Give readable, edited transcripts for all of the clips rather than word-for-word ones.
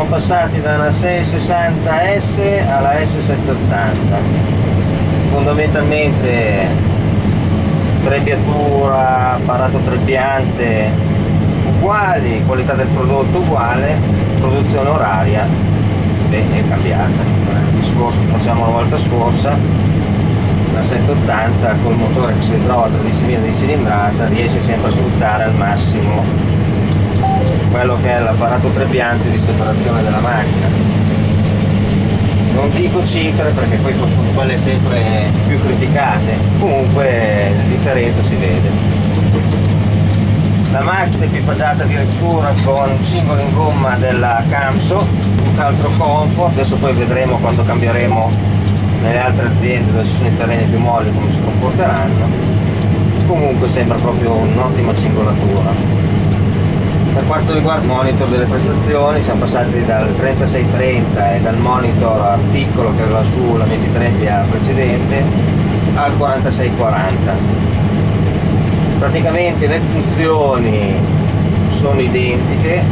siamo passati da una 660S alla S780, fondamentalmente trebbiatura, apparato trebbiante uguali, qualità del prodotto uguale, produzione oraria beh, è cambiata. Il discorso che facciamo la volta scorsa, la 780 col motore che si trova a 13.000 di cilindrata riesce sempre a sfruttare al massimo quello che è l'apparato trebbiante di separazione della macchina. Non dico cifre perché poi sono quelle sempre più criticate, comunque la differenza si vede. La macchina è equipaggiata addirittura con un cingolo in gomma della Camso, un altro comfort, adesso poi vedremo quando cambieremo nelle altre aziende dove ci sono i terreni più molli come si comporteranno. Comunque sembra proprio un'ottima cingolatura. Per quanto riguarda il monitor delle prestazioni, siamo passati dal 3630 e dal monitor piccolo che aveva sulla MT3 precedente al 4640. Praticamente le funzioni sono identiche,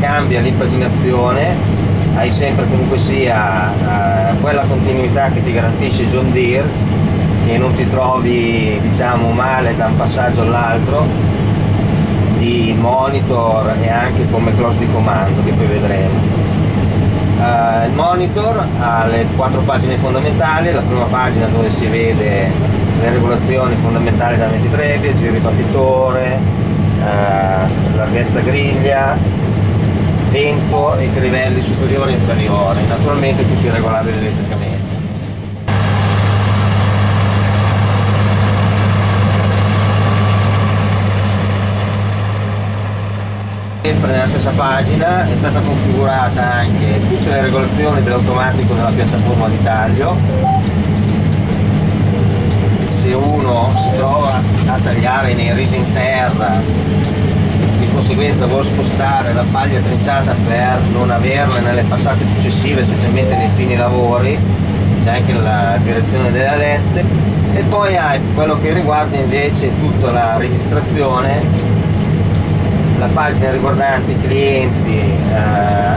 cambia l'impaginazione, hai sempre comunque sia quella continuità che ti garantisce John Deere, che non ti trovi diciamo male da un passaggio all'altro, di monitor e anche come cross di comando che poi vedremo. Il monitor ha le 4 pagine fondamentali, la prima pagina dove si vede le regolazioni fondamentali da 23, il ripartitore, larghezza griglia, vento e crivelli superiori e inferiori, naturalmente tutti regolabili elettricamente. Sempre nella stessa pagina è stata configurata anche tutte le regolazioni dell'automatico della piattaforma di taglio. Se uno si trova a tagliare nei risi in terra, di conseguenza vuol spostare la paglia trinciata per non averla nelle passate successive, specialmente nei fini lavori, c'è anche la direzione delle alette, e poi hai quello che riguarda invece tutta la registrazione, la pagina riguardante clienti,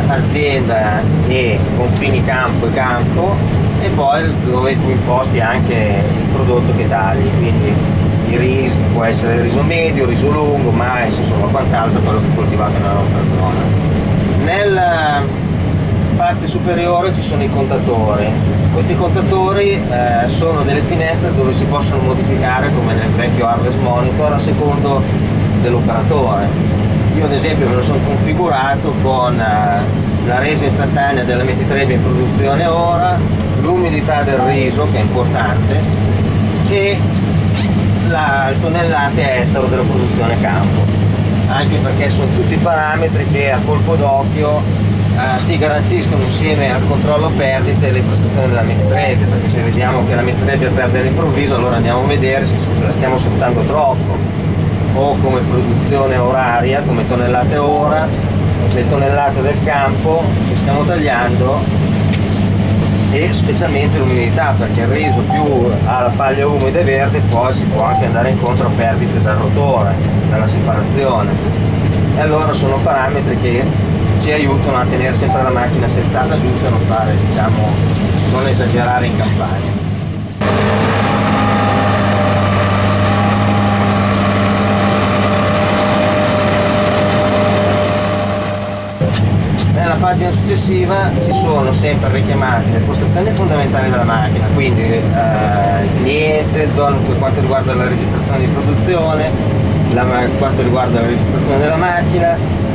azienda e confini campo, e poi dove tu imposti anche il prodotto che tagli, quindi il riso può essere il riso medio, il riso lungo, mais, insomma quant'altro, quello che è coltivato nella nostra zona. Nella parte superiore ci sono i contatori. Questi contatori sono delle finestre dove si possono modificare come nel vecchio Harvest Monitor a secondo dell'operatore. Io ad esempio me lo sono configurato con la resa istantanea della MT3 in produzione ora, l'umidità del riso che è importante e la tonnellate ettaro della produzione campo, anche perché sono tutti parametri che a colpo d'occhio ti garantiscono insieme al controllo perdite le prestazioni della MT3, perché se vediamo che la MT3 perde all'improvviso allora andiamo a vedere se la stiamo sfruttando troppo, o come produzione oraria, come tonnellate ora, le tonnellate del campo che stiamo tagliando e specialmente l'umidità, perché il riso più ha la paglia umida e verde poi si può anche andare incontro a perdite dal rotore, dalla separazione, e allora sono parametri che ci aiutano a tenere sempre la macchina settata giusta e non fare, diciamo, non esagerare in campagna. Nella pagina successiva ci sono sempre richiamate le postazioni fondamentali della macchina, quindi cliente, zona per quanto riguarda la registrazione di produzione, per quanto riguarda la registrazione della macchina,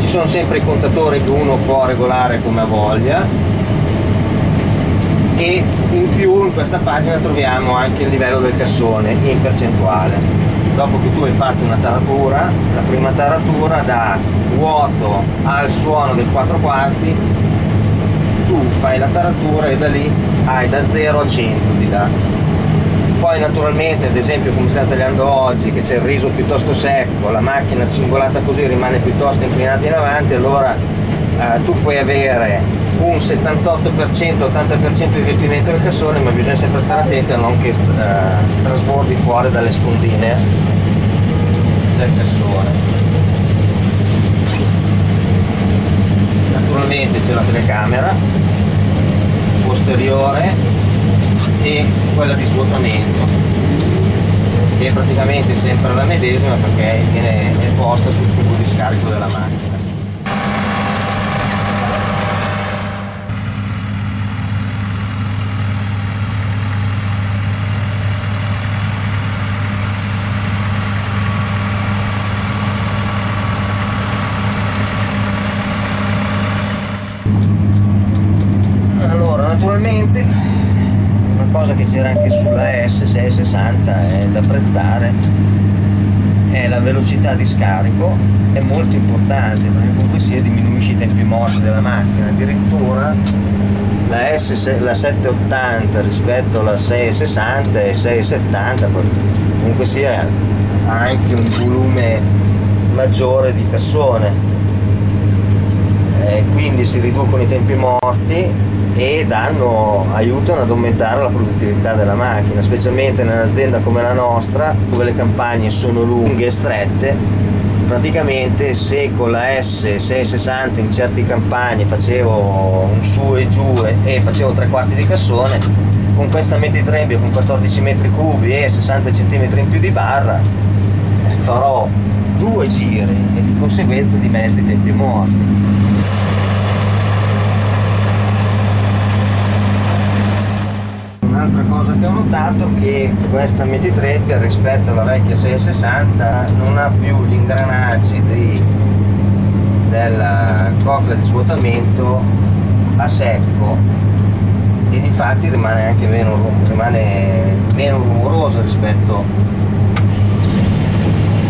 ci sono sempre i contatori che uno può regolare come ha voglia, e in più in questa pagina troviamo anche il livello del cassone in percentuale. Dopo che tu hai fatto una taratura, la prima taratura da vuoto al suono del 4/4, tu fai la taratura e da lì hai da 0 a 100 di là. Poi naturalmente, ad esempio come stiamo tagliando oggi, che c'è il riso piuttosto secco, la macchina cingolata così rimane piuttosto inclinata in avanti, allora tu puoi avere un 78%-80% di riempimento del cassone, ma bisogna sempre stare attenti a non che trasbordi fuori dalle spondine del cassone. naturalmente c'è la telecamera posteriore e quella di svuotamento, che è praticamente sempre la medesima perché viene posta sul tubo di scarico della macchina. Che c'era anche sulla S660 è da apprezzare è la velocità di scarico, è molto importante perché comunque sia diminuisce i tempi morti della macchina. Addirittura la 780 rispetto alla 660 e 670 comunque sia ha anche un volume maggiore di cassone, quindi si riducono i tempi morti e aiutano ad aumentare la produttività della macchina, specialmente in un'azienda come la nostra dove le campagne sono lunghe e strette. Praticamente se con la S660 in certe campagne facevo un su e giù e facevo tre quarti di cassone, con questa MT3 con 14 metri cubi e 60 cm in più di barra farò due giri e di conseguenza dimezzo i tempi morti. Un'altra cosa che ho notato è che questa MT3 rispetto alla vecchia 660 non ha più gli ingranaggi della cocca di svuotamento a secco e di fatti rimane anche meno rumoroso rispetto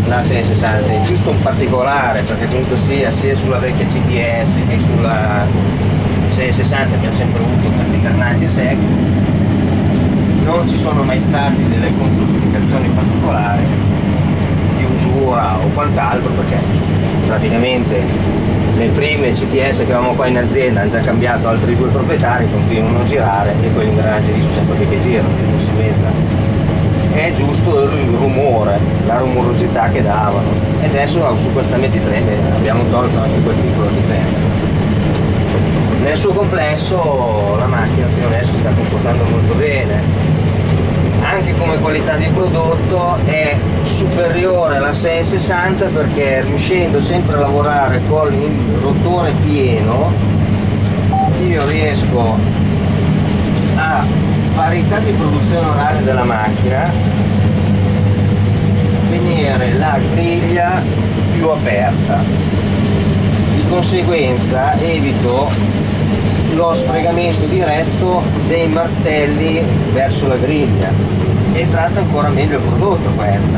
alla 660. È giusto un particolare, perché comunque sia sulla vecchia CTS che sulla 660 abbiamo sempre avuto questi ingranaggi secchi. Non ci sono mai state delle controindicazioni particolari di usura o quant'altro, perché praticamente le prime CTS che avevamo qua in azienda hanno già cambiato altri due proprietari, continuano a girare e quegli ingranaggi lì sono sempre lì che girano, di conseguenza è giusto il rumore, la rumorosità che davano, e adesso su questa MT3 abbiamo tolto anche quel piccolo difetto. Nel suo complesso la macchina fino adesso si sta comportando molto bene, anche come qualità di prodotto è superiore alla 660 perché riuscendo sempre a lavorare con il rotore pieno io riesco a parità di produzione oraria della macchina tenere la griglia più aperta, di conseguenza evito lo sfregamento diretto dei martelli verso la griglia e tratta ancora meglio il prodotto questa,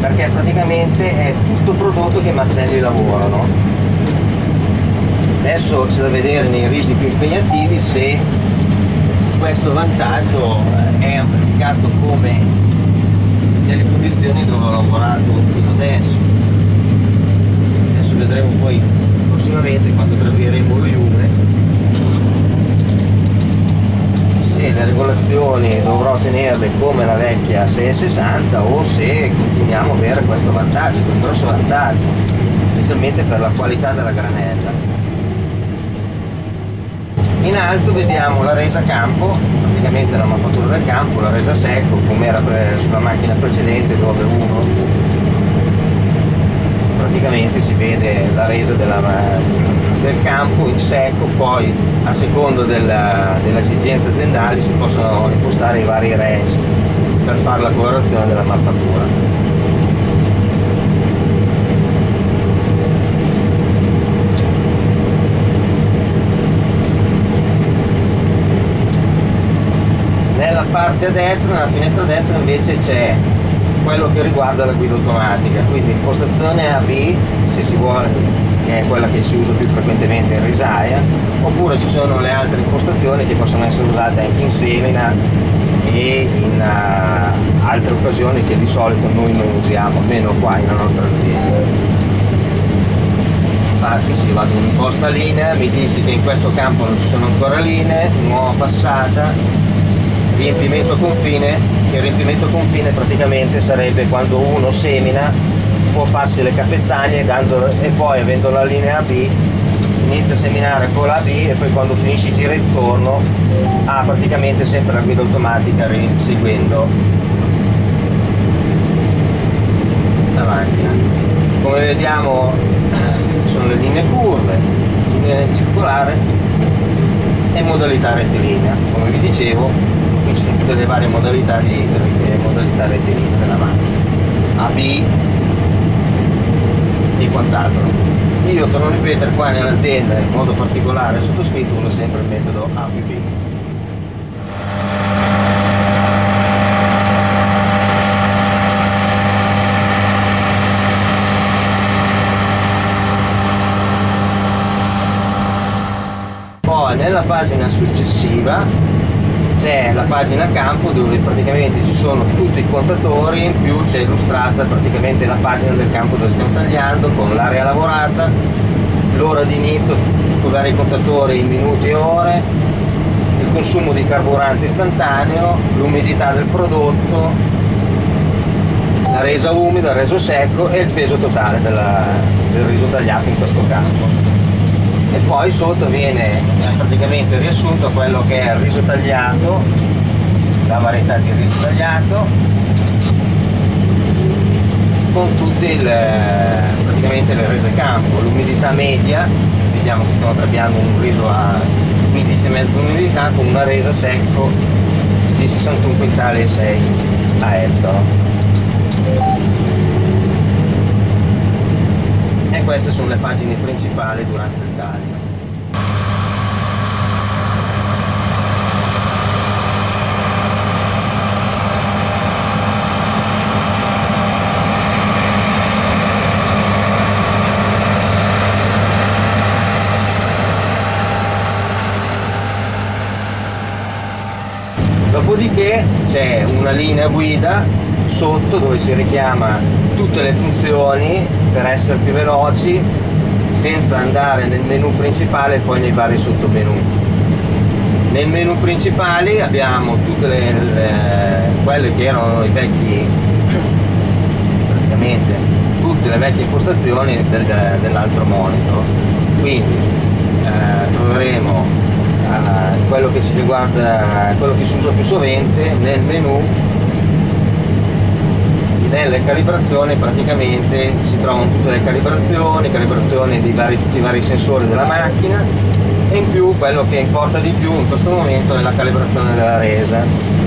perché praticamente è tutto prodotto che i martelli lavorano. Adesso c'è da vedere nei risi più impegnativi se questo vantaggio è amplificato come nelle condizioni dove ho lavorato fino adesso. Adesso vedremo poi prossimamente quando traveremo lo Yume. Le regolazioni dovrò tenerle come la vecchia 660 o se continuiamo a avere questo vantaggio, un grosso vantaggio, specialmente per la qualità della granella. In alto vediamo la resa campo, praticamente la mappatura del campo, la resa secco come era sulla macchina precedente 9.1. Praticamente si vede la resa del campo in secco, poi a secondo delle esigenze aziendali si possono impostare i vari range per fare la colorazione della mappatura. Nella parte a destra, nella finestra a destra invece c'è quello che riguarda la guida automatica, quindi impostazione AV se si vuole, che è quella che si usa più frequentemente in risaia, oppure ci sono le altre impostazioni che possono essere usate anche in semina e in altre occasioni che di solito noi non usiamo, almeno qua nella nostra azienda. Infatti sì, vado in imposta linea, mi dice che in questo campo non ci sono ancora linee, nuova passata, riempimento confine, che il riempimento confine praticamente sarebbe quando uno semina può farsi le capezzaglie e poi avendo la linea B inizia a seminare con la B e poi quando finisce gira intorno ha praticamente sempre la guida automatica seguendo la macchina. Come vediamo sono le linee curve, linea circolare e modalità rettilinea. Come vi dicevo, qui ci sono tutte le varie modalità di modalità rettilinea della macchina, AB e quant'altro. Io torno a ripetere, qua nell'azienda, in modo particolare sottoscritto, uso sempre il metodo ABB. Poi nella pagina successiva c'è la pagina campo dove praticamente ci sono tutti i contatori, in più c'è illustrata praticamente la pagina del campo dove stiamo tagliando con l'area lavorata, l'ora di inizio con vari contatori in minuti e ore, il consumo di carburante istantaneo, l'umidità del prodotto, la resa umida, il reso secco e il peso totale del riso tagliato in questo caso. E poi sotto viene praticamente riassunto quello che è il riso tagliato, la varietà di riso tagliato, con tutte praticamente le rese campo, l'umidità media. Vediamo che stiamo tagliando un riso a 15,5 umidità con una resa secco di 61 quintali e 6 a ettaro. E queste sono le pagine principali durante il taglio. Dopodiché c'è una linea guida sotto dove si richiama tutte le funzioni per essere più veloci senza andare nel menu principale e poi nei vari sottomenu. Nel menu principale abbiamo tutte quelle che erano tutte le vecchie impostazioni dell'altro monitor, quindi troveremo quello che ci riguarda, quello che si usa più sovente nel menu. Nelle calibrazioni praticamente si trovano tutte le calibrazioni di tutti i vari sensori della macchina, e in più quello che importa di più in questo momento è la calibrazione della resa.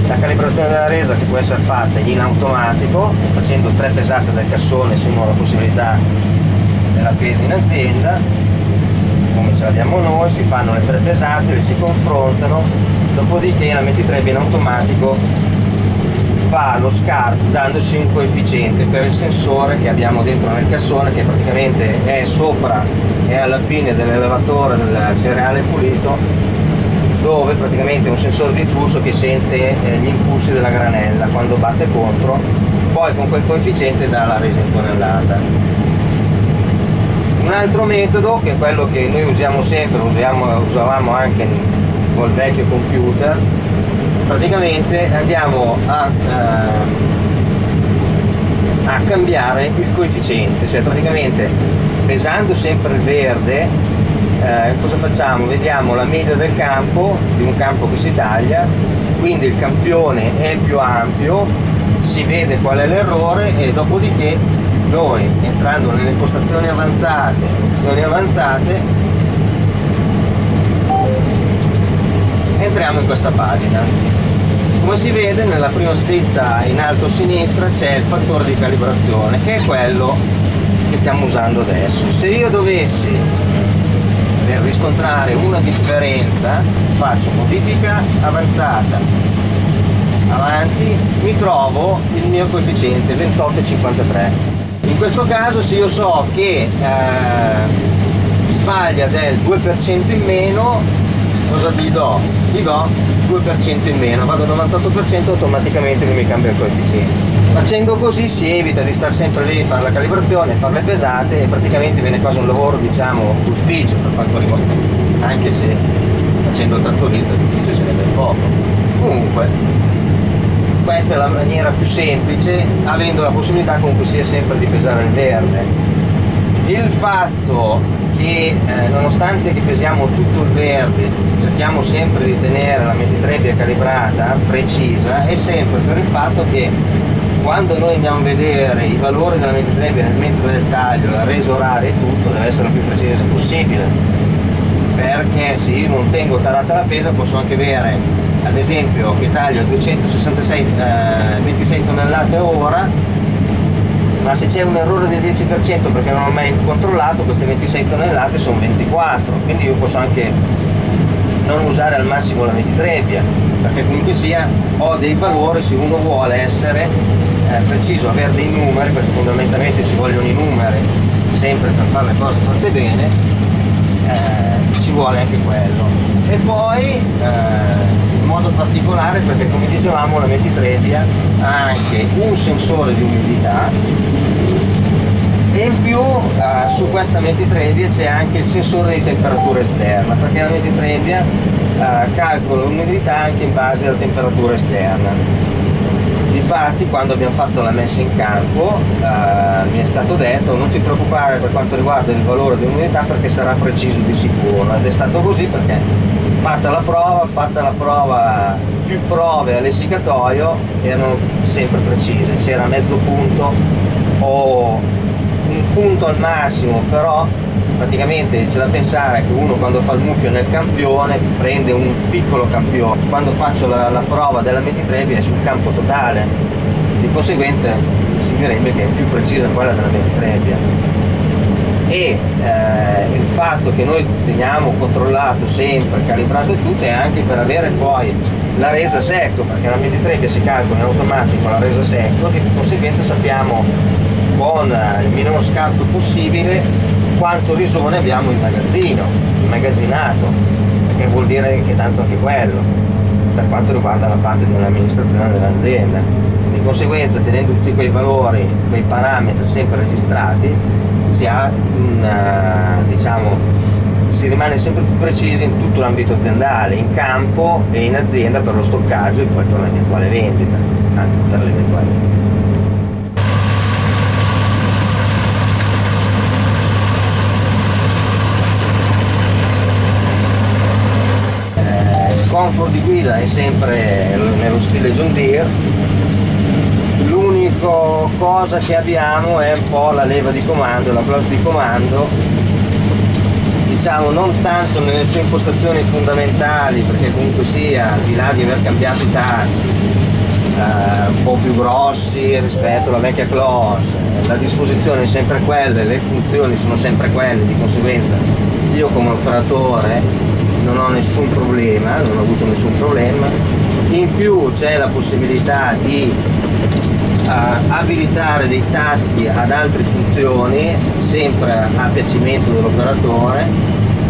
La calibrazione della resa che può essere fatta in automatico, facendo 3 pesate del cassone se uno ha la possibilità della pesa in azienda, come ce l'abbiamo noi, si fanno le 3 pesate, le si confrontano, dopodiché la MT3 viene automatico, fa lo scarto dandoci un coefficiente per il sensore che abbiamo dentro nel cassone, che praticamente è sopra e alla fine dell'elevatore del cereale pulito, dove praticamente è un sensore di flusso che sente gli impulsi della granella quando batte contro, poi con quel coefficiente dà la resa in tonnellata. Un altro metodo, che è quello che noi usiamo sempre, usavamo anche col vecchio computer, praticamente andiamo a cambiare il coefficiente, cioè praticamente pesando sempre il verde, cosa facciamo? Vediamo la media del campo, di un campo che si taglia, quindi il campione è più ampio, si vede qual è l'errore e dopodiché noi, entrando nelle impostazioni avanzate, entriamo in questa pagina. Come si vede, nella prima scritta in alto a sinistra c'è il fattore di calibrazione, che è quello che stiamo usando adesso. Se io dovessi riscontrare una differenza, faccio modifica avanzata, avanti, mi trovo il mio coefficiente 28,53. In questo caso, se io so che sbaglia del 2% in meno, cosa gli do? Gli do 2% in meno, vado al 98%, automaticamente mi cambia il coefficiente. Facendo così si evita di stare sempre lì, fare la calibrazione, fare le pesate, e praticamente viene quasi un lavoro, diciamo, d'ufficio per quanto riguarda, anche se facendo il trattorista d'ufficio ce ne ben poco. Comunque questa è la maniera più semplice, avendo la possibilità comunque sia sempre di pesare il verde. il fatto che nonostante che pesiamo tutto il verde, cerchiamo sempre di tenere la MT3 ben calibrata, precisa, è sempre per il fatto che quando noi andiamo a vedere i valori della MT3 nel metro del taglio, la resa oraria e tutto, deve essere la più precisa possibile, perché se io non tengo tarata la pesa posso anche avere, ad esempio, che taglio 226 tonnellate ora, ma se c'è un errore del 10% perché non ho mai controllato, queste 26 tonnellate sono 24, quindi io posso anche non usare al massimo la metitrevia, perché comunque sia ho dei valori, se uno vuole essere preciso, avere dei numeri, perché fondamentalmente ci vogliono i numeri sempre per fare le cose fatte bene, ci vuole anche quello. E poi in modo particolare, perché come dicevamo la metitrevia ha anche un sensore di umidità e in più su questa metitrevia c'è anche il sensore di temperatura esterna, perché la metitrevia calcola l'umidità anche in base alla temperatura esterna. Difatti quando abbiamo fatto la messa in campo mi è stato detto non ti preoccupare per quanto riguarda il valore dell'umidità perché sarà preciso di sicuro, ed è stato così perché fatta la prova, più prove all'essiccatoio erano sempre precise, c'era mezzo punto o un punto al massimo, però praticamente c'è da pensare che uno quando fa il mucchio nel campione prende un piccolo campione, quando faccio la prova della metitrevia è sul campo totale, di conseguenza si direbbe che è più precisa quella della metitrevia. E il fatto che noi teniamo controllato sempre, calibrato e tutto è anche per avere poi la resa secco, perché la metitrevia si calcola in automatico la resa secco, di conseguenza sappiamo con il minor scarto possibile quanto risone abbiamo in magazzino, immagazzinato, perché vuol dire che tanto anche quello per quanto riguarda la parte dell'amministrazione dell'azienda. Di conseguenza, tenendo tutti quei valori, quei parametri sempre registrati, si ha si rimane sempre più precisi in tutto l'ambito aziendale, in campo e in azienda per lo stoccaggio e poi per l'eventuale vendita, anzi per l'eventuale vendita. Il comfort di guida è sempre nello stile John Deere, l'unica cosa che abbiamo è un po' la leva di comando, la classe di comando, diciamo non tanto nelle sue impostazioni fondamentali, perché comunque sia, al di là di aver cambiato i tasti un po' più grossi rispetto alla vecchia classe, la disposizione è sempre quella, le funzioni sono sempre quelle, di conseguenza io come operatore non ho nessun problema, non ho avuto nessun problema. In più c'è la possibilità di abilitare dei tasti ad altre funzioni, sempre a piacimento dell'operatore.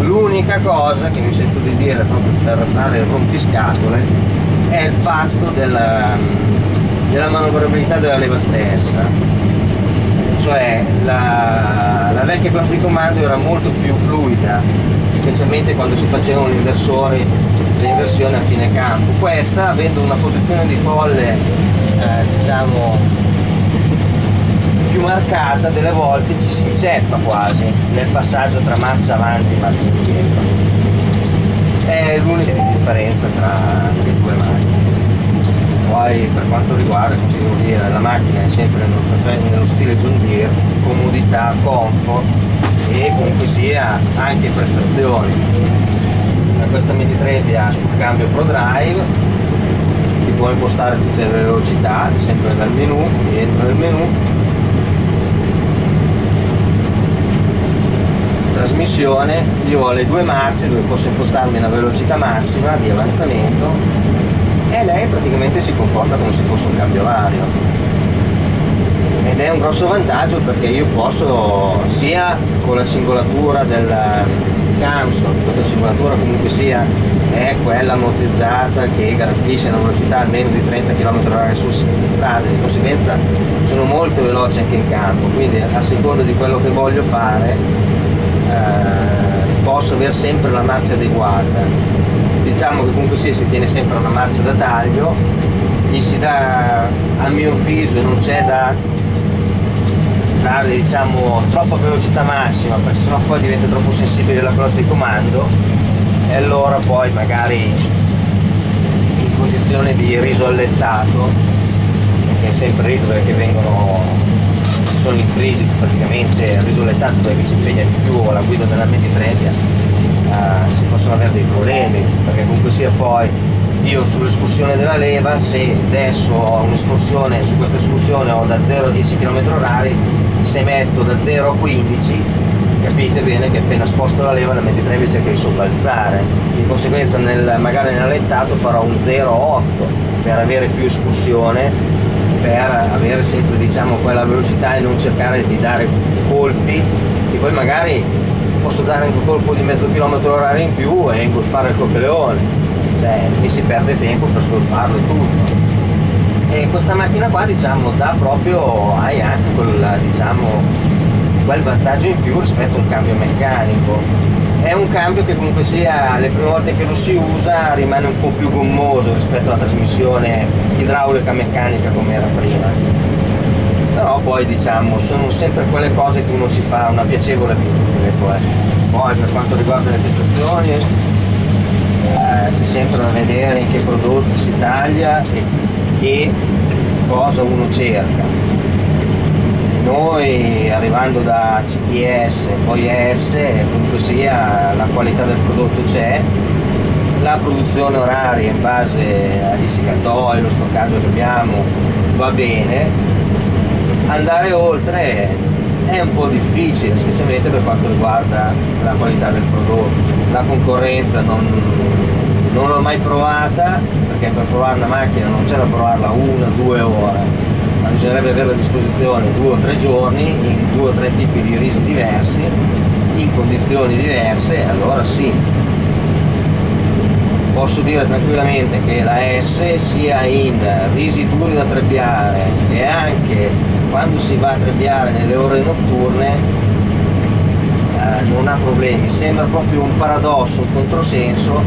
L'unica cosa che mi sento di dire proprio per fare il rompiscatole è il fatto della manovrabilità della leva stessa. Cioè la vecchia classe di comando era molto più fluida, specialmente quando si facevano le inversioni a fine campo. Questa, avendo una posizione di folle diciamo più marcata, delle volte ci si inceppa quasi nel passaggio tra marcia avanti e marcia indietro. È l'unica differenza tra le due macchine. Poi per quanto riguarda, continuo a dire, la macchina è sempre nello stile John Deere, comodità, comfort e comunque sia anche prestazioni. Questa metitrevia sul cambio Pro Drive, si può impostare tutte le velocità, sempre dal menu, dentro il menu. Trasmissione, io ho le due marce dove posso impostarmi la velocità massima di avanzamento e lei praticamente si comporta come se fosse un cambio vario, ed è un grosso vantaggio perché io posso sia con la cingolatura del camshaft, questa cingolatura comunque sia è quella ammortizzata che garantisce una velocità almeno di 30 km/h su strada, di conseguenza sono molto veloce anche in campo, quindi a seconda di quello che voglio fare posso avere sempre la marcia adeguata. Diciamo che comunque sì, si tiene sempre una marcia da taglio, gli si dà, a mio avviso, non c'è da darle, diciamo, troppa velocità massima, perché sennò poi diventa troppo sensibile la croce di comando, e allora poi magari in condizione di riso allettato, perché è sempre riso, perché sono in crisi praticamente, il riso allettato perché si impegna di più alla guida della MT3, si possono avere dei problemi, perché comunque sia poi io sull'escursione della leva, se adesso ho un'escursione, su questa escursione ho da 0 a 10 km/h, se metto da 0 a 15, capite bene che appena sposto la leva la MT3 mi cerca di sobbalzare, in conseguenza magari nell'allettato farò un 0,8 per avere più escursione, per avere sempre, diciamo, quella velocità e non cercare di dare colpi che poi magari posso dare anche un colpo di mezzo km/h in più e ingolfare il coppeleone. E si perde tempo per scolfarlo tutto, e questa macchina qua, diciamo, dà proprio, hai anche quel vantaggio in più rispetto al cambio meccanico. È un cambio che comunque sia, le prime volte che lo si usa rimane un po' più gommoso rispetto alla trasmissione idraulica meccanica come era prima, però poi, diciamo, sono sempre quelle cose che uno ci fa una piacevole abitudine. Poi per quanto riguarda le prestazioni, c'è sempre da vedere in che prodotti si taglia e che cosa uno cerca. Noi, arrivando da CTS poi S, comunque sia, la qualità del prodotto c'è, la produzione oraria in base agli seccatoi, lo stoccaggio che abbiamo, va bene. Andare oltre è un po' difficile, specialmente per quanto riguarda la qualità del prodotto. La concorrenza non l'ho mai provata, perché per provare una macchina non c'è da provarla 1 o 2 ore, ma bisognerebbe avere a disposizione 2 o 3 giorni in 2 o 3 tipi di risi diversi, in condizioni diverse. Allora sì, posso dire tranquillamente che la S, sia in risi duri da trebbiare e anche quando si va a trebbiare nelle ore notturne, non ha problemi. Sembra proprio un paradosso, un controsenso,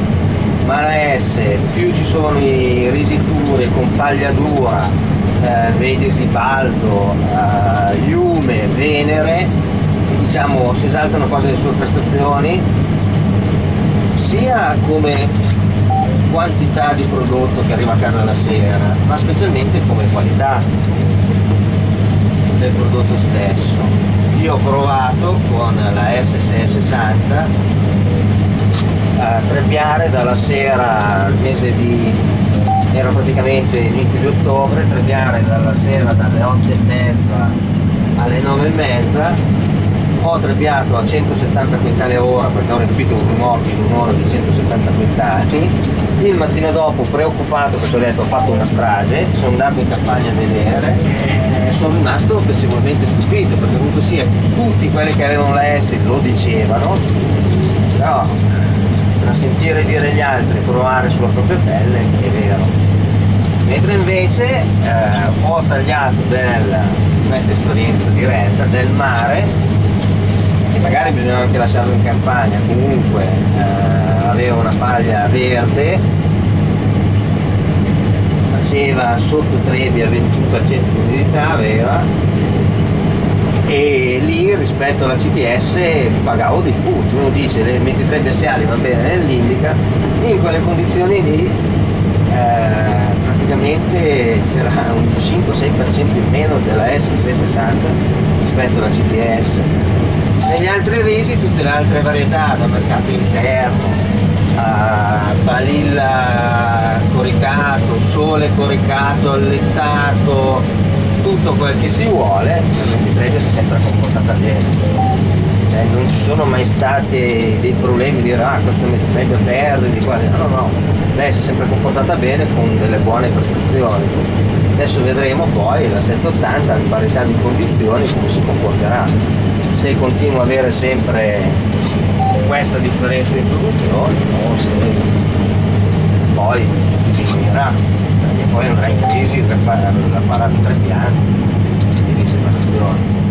ma la S, più ci sono i risi duri con paglia dura, vedesi Baldo, Yume, Venere, diciamo, si esaltano cose delle sue prestazioni, sia come quantità di prodotto che arriva a casa la sera, ma specialmente come qualità del prodotto stesso. Io ho provato con la S660 a trebbiare dalla sera al mese di... era praticamente inizio di ottobre, trebbiare dalla sera dalle 8:30 alle 9:30, ho trebbiato a 170 quintali all'ora, perché ho riempito un rimorchio in un'ora di 170 quintali. Il mattino dopo, preoccupato perché ho detto ho fatto una strage, sono andato in campagna a vedere e sono rimasto piacevolmente stupito, perché comunque sia tutti quelli che avevano la S lo dicevano, però a sentire dire gli altri, provare sulla propria pelle, è vero. Mentre invece ho tagliato questa esperienza diretta del mare, che magari bisognava anche lasciarlo in campagna, comunque aveva una paglia verde, faceva sotto trebbia 21% di umidità aveva, e lì rispetto alla CTS pagavo dei punti. Uno dice le 23 biassiali va bene nell'indica, in quelle condizioni lì praticamente c'era un 5-6% in meno della S660 rispetto alla CTS. Negli altri risi, tutte le altre varietà, da mercato interno a balilla coricato, sole coricato, allettato, tutto quel che si vuole, la MT3 si è sempre comportata bene, cioè non ci sono mai stati dei problemi di dire ah, questa MT3 perde di qua, no, lei si è sempre comportata bene con delle buone prestazioni. Adesso vedremo poi la 780 in parità di condizioni come si comporterà, se continua a avere sempre questa differenza di produzione o se poi diminuirà, e poi andrà in crisi il parametro 3 piani di separazione.